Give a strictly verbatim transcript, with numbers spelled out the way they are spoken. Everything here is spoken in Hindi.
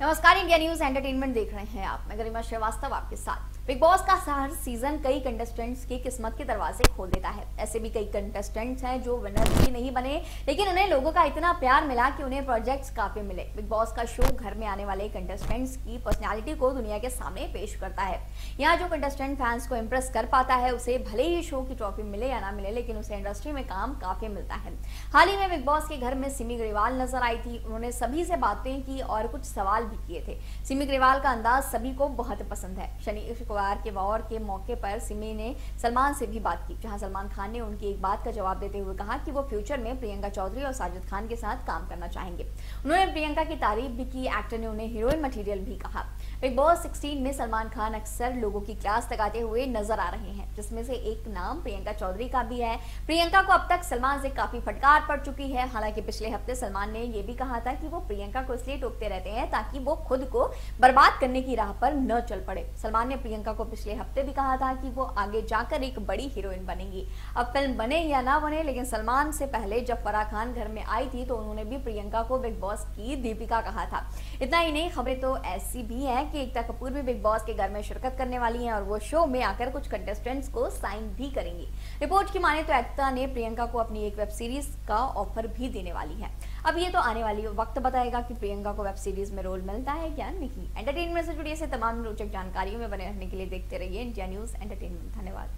नमस्कार, इंडिया न्यूज एंटरटेनमेंट देख रहे हैं आप। मैं गरिमा श्रीवास्तव आपके साथ। बिग बॉस का हर सीजन कई कंटेस्टेंट्स की किस्मत के दरवाजे खोल देता है। ऐसे भी कई कंटेस्टेंट्स हैं जो विनर भी नहीं बने, लेकिन उन्हें लोगों का इतना प्यार मिला कि उन्हें प्रोजेक्ट्स काफी मिले। बिग बॉस का शो घर में आने वाले कंटेस्टेंट्स की पर्सनैलिटी को दुनिया के सामने पेश करता है। यहाँ जो कंटेस्टेंट फैंस को इम्प्रेस कर पाता है, उसे भले ही शो की ट्रॉफी मिले या ना मिले, लेकिन उसे इंडस्ट्री में काम काफी मिलता है। हाल ही में बिग बॉस के घर में सिमी ग्रेवाल नजर आई थी। उन्होंने सभी से बातें की और कुछ सवाल भी किए थे। सिमी ग्रेवाल का अंदाज सभी को बहुत पसंद है। शनिवार के वॉर के मौके पर सिमी ने सलमान से भी बात की, जहां सलमान खान ने उनकी एक बात का जवाब देते हुए कहा कि वो फ्यूचर में प्रियंका चौधरी और साजिद खान के साथ काम करना चाहेंगे। उन्होंने प्रियंका की तारीफ भी की। एक्टर ने उन्हें हीरोइन मटीरियल भी कहा। बिग बॉस सोलह में सलमान खान अक्सर लोगों की क्लास लगाते हुए नजर आ रहे हैं, जिसमें से एक नाम प्रियंका चौधरी का भी है। प्रियंका को अब तक सलमान से काफी फटकार पड़ चुकी है। हालांकि पिछले हफ्ते सलमान ने यह भी कहा था कि वो प्रियंका को इसलिए टोकते रहते हैं ताकि वो खुद को बर्बाद करने की राह पर न चल पड़े। सलमान ने प्रियंका को पिछले हफ्ते भी कहा था कि वो आगे जाकर एक बड़ी हीरोइन बनेंगी। अब फिल्म बने या ना बने, लेकिन सलमान से पहले जब फरा खान घर में आई थी तो उन्होंने भी प्रियंका को बिग बॉस की दीपिका कहा था। इतना ही नहीं, खबरें तो ऐसी भी है कि एकता कपूर भी बिग बॉस के घर में शिरकत करने वाली हैं और वो शो में आकर कुछ कंटेस्टेंट्स को साइन भी करेंगी। रिपोर्ट की माने तो एकता ने प्रियंका को अपनी एक वेब सीरीज का ऑफर भी देने वाली है। अब ये तो आने वाली वक्त बताएगा कि प्रियंका को वेब सीरीज में रोल मिलता है या नहीं। एंटरटेनमेंट से जुड़ी ऐसे तमाम रोचक जानकारियों में बने रहने के लिए देखते रहिए इंडिया न्यूज एंटरटेनमेंट। धन्यवाद।